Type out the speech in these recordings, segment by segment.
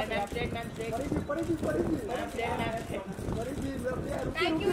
Thank you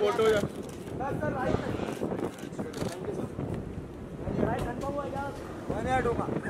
photo right confirm हुआ यार।